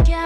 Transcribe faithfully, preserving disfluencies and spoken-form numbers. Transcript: the